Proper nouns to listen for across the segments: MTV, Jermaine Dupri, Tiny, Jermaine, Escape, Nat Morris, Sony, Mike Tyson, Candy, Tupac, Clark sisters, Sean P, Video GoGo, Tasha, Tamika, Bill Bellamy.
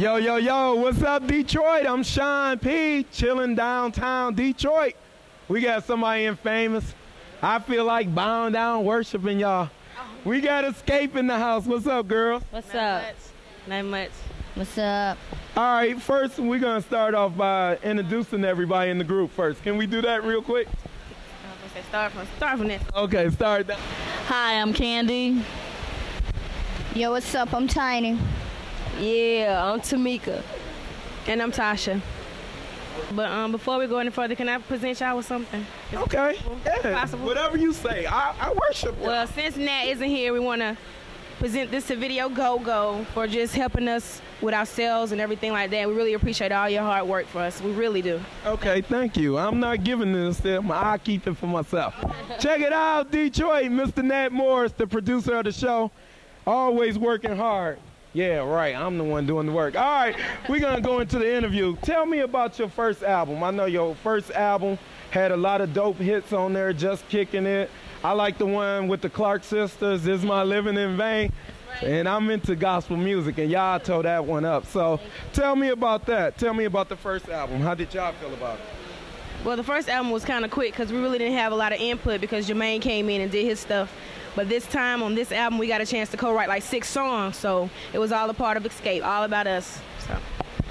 Yo, yo, yo, what's up, Detroit? I'm Sean P, chilling downtown Detroit. We got somebody infamous. I feel like bowing down, worshiping y'all. We got Escape in the house. What's up, girls? What's up? Not much. What's up? All right, first, we're going to start off by introducing everybody in the group first. Can we do that real quick? Okay, start from this. Okay, start. Hi, I'm Candy. Yo, what's up? I'm Tiny. Yeah, I'm Tamika. And I'm Tasha. But before we go any further, can I present y'all with something? Okay. Yeah. Whatever you say. I worship you. Well, since Nat isn't here, we want to present this to Video GoGo for just helping us with ourselves and everything like that. We really appreciate all your hard work for us. We really do. Okay, thank you. I'm not giving this to them. I keep it for myself. Check it out, Detroit. Mr. Nat Morris, the producer of the show, always working hard. Yeah, right. I'm the one doing the work. All right, we're going to go into the interview. Tell me about your first album. I know your first album had a lot of dope hits on there, Just Kicking It. I like the one with the Clark sisters, Is My Living in Vain? Right. And I'm into gospel music, and y'all tore that one up. So tell me about that. Tell me about the first album. How did y'all feel about it? Well, the first album was kind of quick because we really didn't have a lot of input because Jermaine came in and did his stuff. But this time on this album, we got a chance to co-write like 6 songs, so it was all a part of Escape, all about us. So.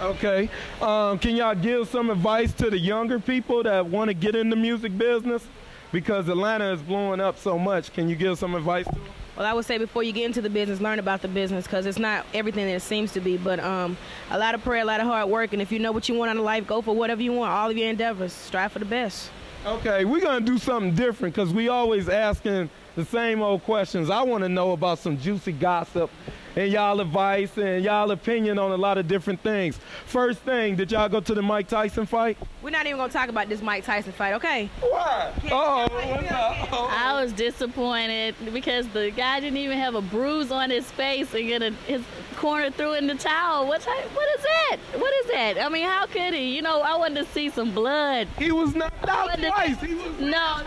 Okay. Can y'all give some advice to the younger people that want to get in the music business? Because Atlanta is blowing up so much. Can you give some advice to them? Well, I would say before you get into the business, learn about the business because it's not everything that it seems to be. But a lot of prayer, a lot of hard work, and if you know what you want out of life, go for whatever you want, all of your endeavors. Strive for the best. Okay, we're going to do something different because we always asking the same old questions. I want to know about some juicy gossip and y'all advice and y'all opinion on a lot of different things. First thing, did y'all go to the Mike Tyson fight? We're not even going to talk about this Mike Tyson fight, okay? Why? I was disappointed because the guy didn't even have a bruise on his face and get his corner threw in the towel. What is that? What is that? I mean, how could he? You know, I wanted to see some blood. He was knocked out twice. He was no.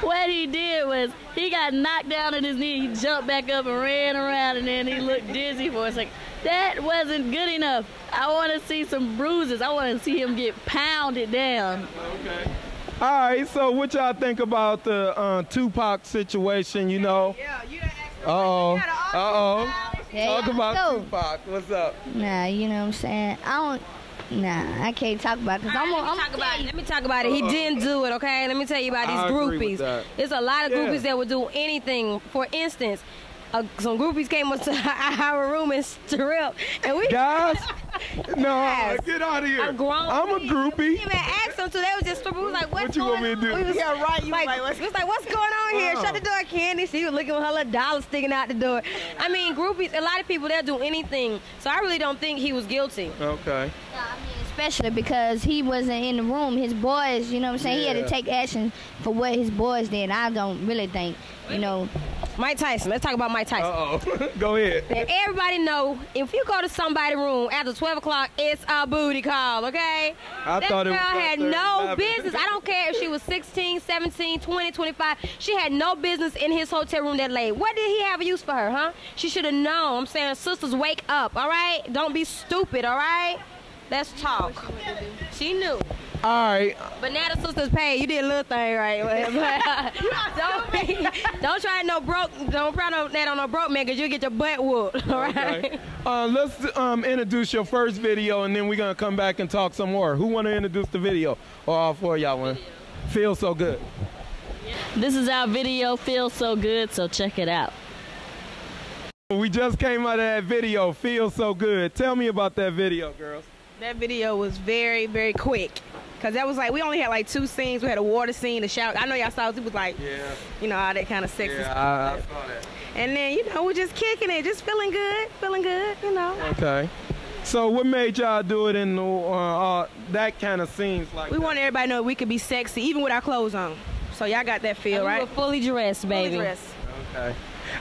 What he did was he got knocked down on his knee. He jumped back up and ran around, and then he looked dizzy for a second. That wasn't good enough. I want to see some bruises. I want to see him get pounded down. Okay. All right, so what y'all think about the Tupac situation, you know? Yeah, you done asked her. Talk about Tupac. What's up? Nah, you know what I'm saying? I can't talk about it because let me talk about it. He didn't do it, okay? Let me tell you about these groupies. There's a lot of groupies that would do anything. For instance, some groupies came up to our room and stripped. And we get out of here. I'm a groupie. We didn't even ask them to. They was just stripping. We was like, what's going on? What you want me to do? We was like, what's going on here? Shut the door, Candy. She was looking with her little dollar sticking out the door. I mean, groupies, a lot of people, they'll do anything. So I really don't think he was guilty. Okay. No, I mean, especially because he wasn't in the room. His boys, you know what I'm saying? Yeah. He had to take action for what his boys did. I don't really think, you know. Mike Tyson. Let's talk about Mike Tyson. Go ahead. Now, everybody know, if you go to somebody's room after 12 o'clock, it's a booty call, okay? That girl had no business. I don't care if she was 16, 17, 20, 25. She had no business in his hotel room that late. What did he have a use for her, huh? She should have known. I'm saying, sisters, wake up, all right? Don't be stupid, all right? Let's talk. She knew. All right. But now the sisters paid. You did a little thing right. Don't try no broke. Don't try that on no broke man, because you get your butt whooped. All right. Okay. Let's introduce your first video, and then we're gonna come back and talk some more. Who wanna introduce the video? Or all four of y'all wanna? Feel So Good. This is our video, Feel So Good. So check it out. We just came out of that video, Feel So Good. Tell me about that video, girls. That video was very, very quick. Because that was like, we only had like 2 scenes. We had a water scene, a shower. I know y'all saw it. It was like, you know, all that kind of sexy stuff. I saw that. And then, you know, we're just kicking it. Just feeling good, you know. Okay. So what made y'all do it in that kind of scenes like that? We want everybody to know we could be sexy, even with our clothes on. So y'all got that feel, right? We were fully dressed, baby. Fully dressed. Okay.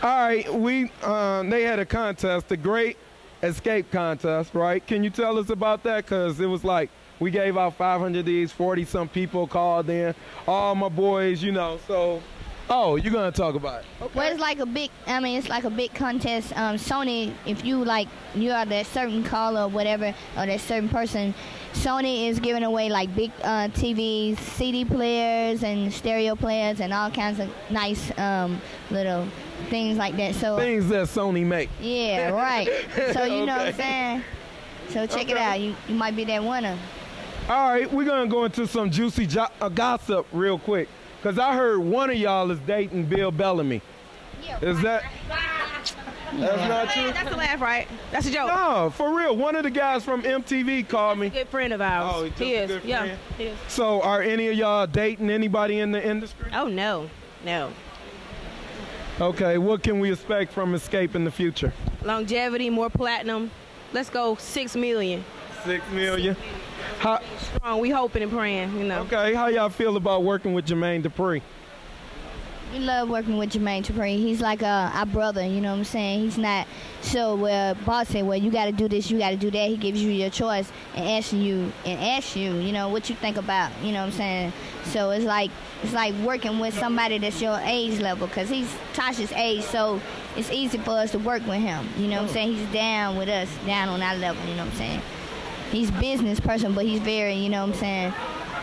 All right. They had a contest, the Great Escape contest, right? Can you tell us about that? Because it was like we gave out 500 of these, 40-some people called in, all my boys, you know. So Oh, you're gonna talk about it. Okay. Well, it's like a big. I mean, it's like a big contest. Sony, if you like, you are that certain caller or whatever, or that certain person. Sony is giving away like big TVs, CD players, and stereo players, and all kinds of nice little things like that. So things that Sony make. Yeah, right. So you know what I'm saying. So check it out. You might be that winner. All right, we're gonna go into some juicy gossip real quick. Cause I heard one of y'all is dating Bill Bellamy. Yeah, is that? That's not true. That's a laugh, right? That's a joke. No, for real. One of the guys from MTV called me. He's a good friend of ours. Oh, he is. Good friend. Yeah, he is. So, are any of y'all dating anybody in the industry? Oh no, no. Okay, what can we expect from Escape in the future? Longevity, more platinum. Let's go 6 million. 6 million. 6 million. How strong? We hoping and praying, you know. Okay, how y'all feel about working with Jermaine Dupri? We love working with Jermaine Dupri. He's like our brother, you know what I'm saying? He's not so bossy. Well, you got to do this, you got to do that. He gives you your choice and asks you, you know, what you think about, you know what I'm saying? So it's like working with somebody that's your age level, because he's Tasha's age, so it's easy for us to work with him, you know what I'm saying? He's down with us, down on our level, you know what I'm saying? He's a business person, but he's very, you know what I'm saying,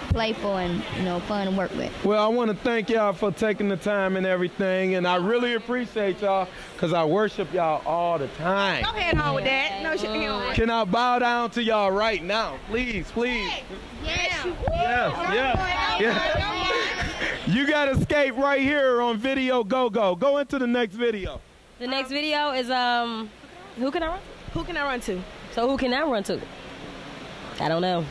playful and, you know, fun to work with. Well, I want to thank y'all for taking the time and everything, and I really appreciate y'all because I worship y'all all the time. Go ahead on with that. No, can I bow down to y'all right now? Please, please. Yes, yes. You got Escape right here on Video GoGo. Go into the next video. The next video is, who can I run to? So who can I run to? I don't know.